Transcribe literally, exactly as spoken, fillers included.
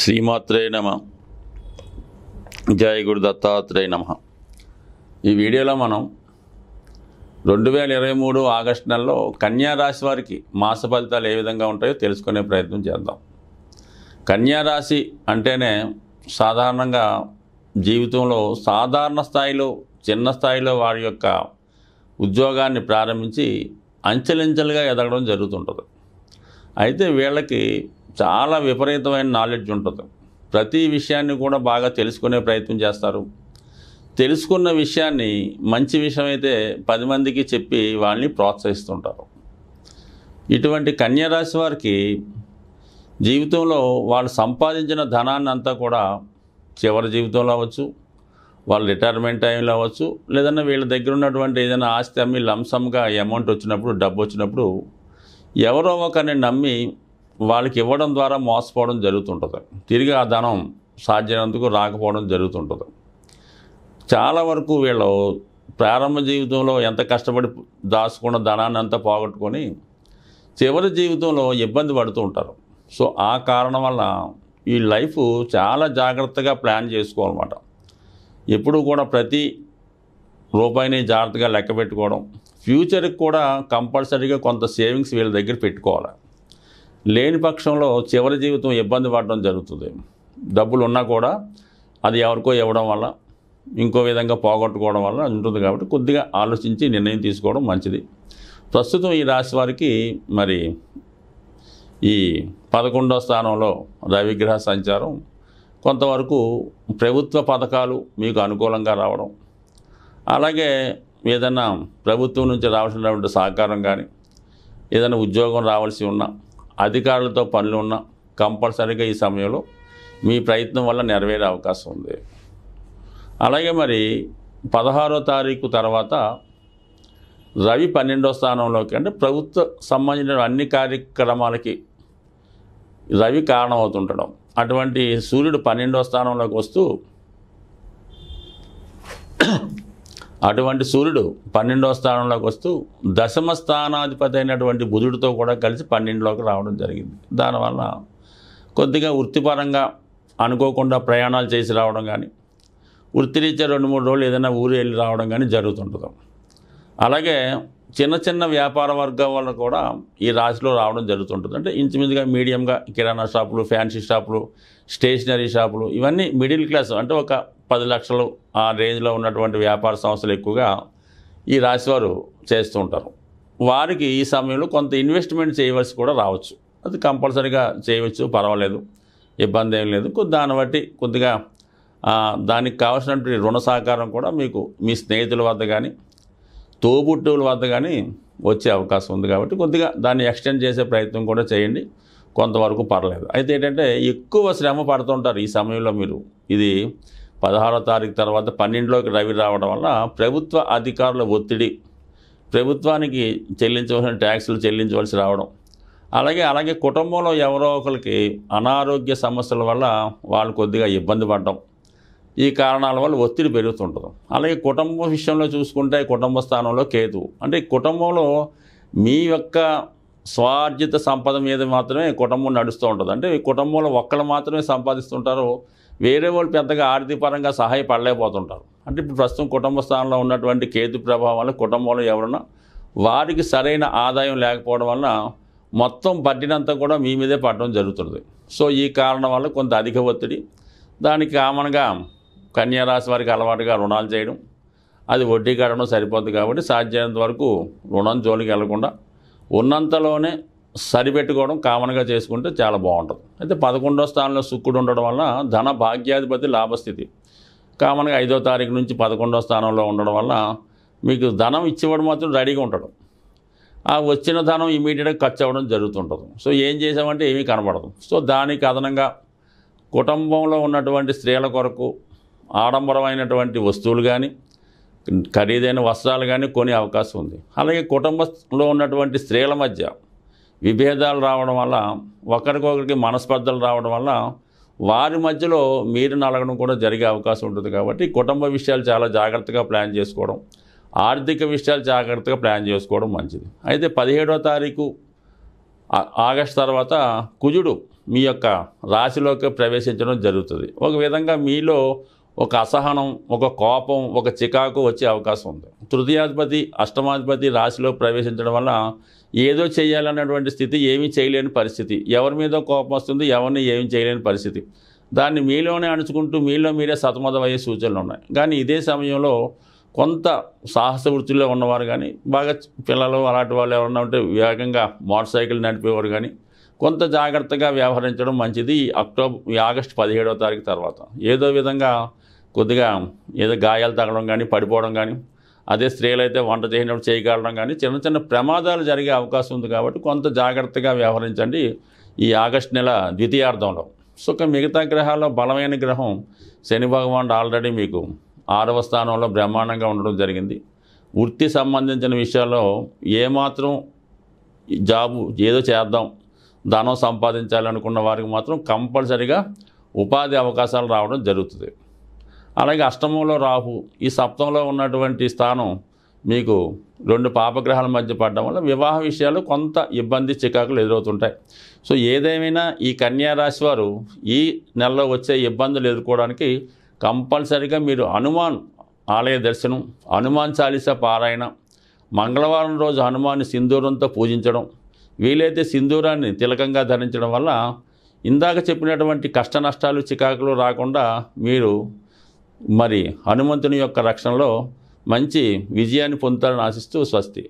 శ్రీమాత్రే నమ, జయ గురు దత్తాత్రేయ నమ. ఈ వీడియోలో మనం రెండు వేల ఇరవై మూడు ఆగస్టు నెలలో కన్యా రాశి వారికి మాస ఫలితాలు ఏ విధంగా ఉంటాయో తెలుసుకునే ప్రయత్నం చేద్దాం. కన్యా రాశి అంటేనే సాధారణంగా జీవితంలో సాధారణ స్థాయిలో చిన్న స్థాయిలో వారి యొక్క ఉద్యోగాన్ని ప్రారంభించి అంచెలంచెలుగా ఎదగడం జరుగుతుంటుంది. అయితే వీళ్ళకి చాలా విపరీతమైన నాలెడ్జ్ ఉంటుంది. ప్రతి విషయాన్ని కూడా బాగా తెలుసుకునే ప్రయత్నం చేస్తారు. తెలుసుకున్న విషయాన్ని మంచి విషయం అయితే పది మందికి చెప్పి వాళ్ళని ప్రోత్సహిస్తుంటారు. ఇటువంటి కన్యా రాశి వారికి జీవితంలో వాళ్ళు సంపాదించిన ధనాన్ని అంతా కూడా చివరి జీవితంలో అవ్వచ్చు, వాళ్ళ రిటైర్మెంట్ టైంలో అవ్వచ్చు, లేదన్నా వీళ్ళ దగ్గర ఉన్నటువంటి ఏదైనా ఆస్తి అమ్మి లంసంగా అమౌంట్ వచ్చినప్పుడు, డబ్బు వచ్చినప్పుడు ఎవరో ఒకరిని నమ్మి వాళ్ళకి ఇవ్వడం ద్వారా మోసపోవడం జరుగుతుంటుంది. తిరిగి ఆ ధనం సాధ్యమైనందుకు రాకపోవడం జరుగుతుంటుంది. చాలా వరకు వీళ్ళు ప్రారంభ జీవితంలో ఎంత కష్టపడి దాచుకున్న ధనాన్ని అంతా పోగొట్టుకొని చివరి జీవితంలో ఇబ్బంది పడుతూ ఉంటారు. సో ఆ కారణం వల్ల ఈ లైఫ్ చాలా జాగ్రత్తగా ప్లాన్ చేసుకోవాలన్నమాట. ఎప్పుడు కూడా ప్రతి రూపాయిని జాగ్రత్తగా లెక్క పెట్టుకోవడం, ఫ్యూచర్కి కూడా కంపల్సరీగా కొంత సేవింగ్స్ వీళ్ళ దగ్గర పెట్టుకోవాలి. లేని పక్షంలో చివరి జీవితం ఇబ్బంది పడడం జరుగుతుంది. డబ్బులు ఉన్నా కూడా అది ఎవరికో ఇవ్వడం వల్ల, ఇంకో విధంగా పోగొట్టుకోవడం వల్ల ఉంటుంది. కాబట్టి కొద్దిగా ఆలోచించి నిర్ణయం తీసుకోవడం మంచిది. ప్రస్తుతం ఈ రాశి వారికి మరి ఈ పదకొండో స్థానంలో రవిగ్రహ సంచారం కొంతవరకు ప్రభుత్వ పథకాలు మీకు అనుకూలంగా రావడం, అలాగే ఏదైనా ప్రభుత్వం నుంచి రావాల్సినటువంటి సహకారం కానీ, ఏదైనా ఉద్యోగం రావాల్సి ఉన్నా, అధికారులతో పనులు ఉన్నా కంపల్సరీగా ఈ సమయంలో మీ ప్రయత్నం వల్ల నెరవేరే అవకాశం ఉంది. అలాగే మరి పదహారో తారీఖు తర్వాత రవి పన్నెండో స్థానంలోకి, అంటే ప్రభుత్వ సంబంధించిన అన్ని కార్యక్రమాలకి రవి కారణం అవుతుండడం. అటువంటి సూర్యుడు పన్నెండో స్థానంలోకి వస్తూ అటువంటి సూర్యుడు పన్నెండో స్థానంలోకి వస్తూ దశమ స్థానాధిపతి అయినటువంటి బుధుడితో కూడా కలిసి పన్నెండులోకి రావడం జరిగింది. దానివల్ల కొద్దిగా వృత్తిపరంగా అనుకోకుండా ప్రయాణాలు చేసి రావడం కానీ, వృత్తిరీత్యా రెండు మూడు రోజులు ఏదైనా ఊరు వెళ్ళి రావడం కానీ జరుగుతుంటుంది. అలాగే చిన్న చిన్న వ్యాపార వర్గం వల్ల కూడా ఈ రాశిలో రావడం జరుగుతుంటుంది. అంటే ఇంచుమించుగా మీడియంగా కిరాణా షాపులు, ఫ్యాన్సీ షాపులు, స్టేషనరీ షాపులు, ఇవన్నీ మిడిల్ క్లాస్ అంటే ఒక పది లక్షలు ఆ రేంజ్లో ఉన్నటువంటి వ్యాపార సంస్థలు ఎక్కువగా ఈ రాశివారు చేస్తూ ఉంటారు. వారికి ఈ సమయంలో కొంత ఇన్వెస్ట్మెంట్ చేయవలసి కూడా రావచ్చు. అది కంపల్సరీగా చేయవచ్చు, పర్వాలేదు, ఇబ్బంది ఏం లేదు. దాన్ని బట్టి కొద్దిగా దానికి కావాల్సినటువంటి రుణ సహకారం కూడా మీకు మీ స్నేహితుల వద్ద కానీ, తోబుట్టువుల వద్ద కానీ వచ్చే అవకాశం ఉంది. కాబట్టి కొద్దిగా దాన్ని ఎక్స్టెండ్ చేసే ప్రయత్నం కూడా చేయండి, కొంతవరకు పర్లేదు. అయితే ఏంటంటే ఎక్కువ శ్రమ పడుతుంటారు ఈ సమయంలో మీరు. ఇది పదహారో తారీఖు తర్వాత పన్నెండులోకి రవి రావడం వల్ల ప్రభుత్వ అధికారుల ఒత్తిడి, ప్రభుత్వానికి చెల్లించవలసిన ట్యాక్సులు చెల్లించవలసి రావడం, అలాగే అలాగే కుటుంబంలో ఎవరో ఒకరికి అనారోగ్య సమస్యల వల్ల వాళ్ళు కొద్దిగా ఇబ్బంది పడడం, ఈ కారణాల వల్ల ఒత్తిడి పెరుగుతుంటుంది. అలాగే కుటుంబ విషయంలో చూసుకుంటే కుటుంబ స్థానంలో కేతు, అంటే కుటుంబంలో మీ యొక్క స్వార్జిత సంపద మీద మాత్రమే కుటుంబం నడుస్తూ ఉంటుంది. అంటే కుటుంబంలో ఒక్కళ్ళు మాత్రమే సంపాదిస్తుంటారు, వేరే వాళ్ళు పెద్దగా ఆర్థిక పరంగా సహాయపడలేకపోతుంటారు. అంటే ఇప్పుడు ప్రస్తుతం కుటుంబ స్థానంలో ఉన్నటువంటి కేతు ప్రభావం వల్ల కుటుంబంలో ఎవరన్నా వారికి సరైన ఆదాయం లేకపోవడం వల్ల మొత్తం బడ్డీనంతా కూడా మీ మీదే పడడం జరుగుతుంది. సో ఈ కారణం వల్ల కొంత అధిక ఒత్తిడి. దానికి కామన్గా కన్యా రాశి వారికి అలవాటుగా రుణాలు చేయడం, అది వడ్డీ కట్టడం సరిపోతుంది. కాబట్టి సాధ్యమైనంత వరకు రుణం జోలికి వెళ్లకుండా ఉన్నంతలోనే సరిపెట్టుకోవడం కామన్గా చేసుకుంటే చాలా బాగుంటుంది. అయితే పదకొండో స్థానంలో శుక్రుడు ఉండడం వల్ల ధన భాగ్యాధిపతి లాభస్థితి కామన్గా ఐదో తారీఖు నుంచి పదకొండో స్థానంలో ఉండడం వల్ల మీకు ధనం ఇచ్చివ్వడం మాత్రం రెడీగా ఉండడం, ఆ వచ్చిన ధనం ఇమీడియట్గా ఖర్చు అవ్వడం జరుగుతుంటుంది. సో ఏం చేసామంటే ఏమీ కనబడదు. సో దానికి అదనంగా కుటుంబంలో ఉన్నటువంటి స్త్రీల కొరకు ఆడంబరమైనటువంటి వస్తువులు కానీ, ఖరీదైన వస్త్రాలు కానీ కొనే అవకాశం ఉంది. అలాగే కుటుంబంలో ఉన్నటువంటి స్త్రీల మధ్య విభేదాలు రావడం వల్ల, ఒకరికొకరికి మనస్పర్ధలు రావడం వల్ల వారి మధ్యలో మీరు నలగడం కూడా జరిగే అవకాశం ఉంటుంది. కాబట్టి కుటుంబ విషయాలు చాలా జాగ్రత్తగా ప్లాన్ చేసుకోవడం, ఆర్థిక విషయాలు జాగ్రత్తగా ప్లాన్ చేసుకోవడం మంచిది. అయితే పదిహేడో తారీఖు ఆగస్టు తర్వాత కుజుడు మీ యొక్క రాశిలోకి ప్రవేశించడం జరుగుతుంది. ఒక విధంగా మీలో ఒక అసహనం, ఒక కోపం, ఒక చికాకు వచ్చే అవకాశం ఉంది. తృతీయాధిపతి అష్టమాధిపతి రాశిలో ప్రవేశించడం వల్ల ఏదో చేయాలన్నటువంటి స్థితి, ఏమీ చేయలేని పరిస్థితి, ఎవరి మీద కోపం వస్తుంది, ఎవరిని ఏమి చేయలేని పరిస్థితి, దాన్ని మీలోనే అణుచుకుంటూ మీలో మీరే సతమతమయ్యే సూచనలు ఉన్నాయి. కానీ ఇదే సమయంలో కొంత సాహస వృత్తిలో ఉన్నవారు కానీ, బాగా పిల్లలు అలాంటి వాళ్ళు ఎవరన్నా ఉంటే వేగంగా మోటార్ సైకిల్ నడిపేవారు కానీ కొంత జాగ్రత్తగా వ్యవహరించడం మంచిది. అక్టోబర్ ఆగస్టు పదిహేడవ తారీఖు తర్వాత ఏదో విధంగా కొద్దిగా ఏదో గాయాలు తగలడం కానీ, పడిపోవడం కానీ, అదే స్త్రీలు అయితే వంట చేసినప్పుడు చేయగలడం కానీ చిన్న చిన్న ప్రమాదాలు జరిగే అవకాశం ఉంది. కాబట్టి కొంత జాగ్రత్తగా వ్యవహరించండి ఈ ఆగస్టు నెల ద్వితీయార్థంలో. సో మిగతా గ్రహాల్లో బలమైన గ్రహం శని భగవానుడు ఆల్రెడీ మీకు ఆరవ స్థానంలో బ్రహ్మాండంగా ఉండడం జరిగింది. వృత్తి సంబంధించిన విషయాల్లో ఏమాత్రం జాబు ఏదో చేద్దాం, ధనం సంపాదించాలనుకున్న వారికి మాత్రం కంపల్సరిగా ఉపాధి అవకాశాలు రావడం జరుగుతుంది. అలాగే అష్టమంలో రాహు, ఈ సప్తంలో ఉన్నటువంటి స్థానం మీకు రెండు పాపగ్రహాల మధ్య పడడం వల్ల వివాహ విషయాలు కొంత ఇబ్బంది, చికాకులు ఎదురవుతుంటాయి. సో ఏదేమైనా ఈ కన్యా రాశి వారు ఈ నెలలో వచ్చే ఇబ్బందులు ఎదుర్కోవడానికి కంపల్సరిగా మీరు హనుమాన్ ఆలయ దర్శనం, హనుమాన్ చాలీసా పారాయణ, మంగళవారం రోజు హనుమాన్ని సింధూరంతో పూజించడం, వీలైతే సింధూరాన్ని తిలకంగా ధరించడం వల్ల ఇందాక చెప్పినటువంటి కష్ట నష్టాలు, చికాకులు రాకుండా మీరు మరి హనుమంతుని యొక్క రక్షణలో మంచి విజయాన్ని పొందుతారని ఆశిస్తూ స్వస్తి.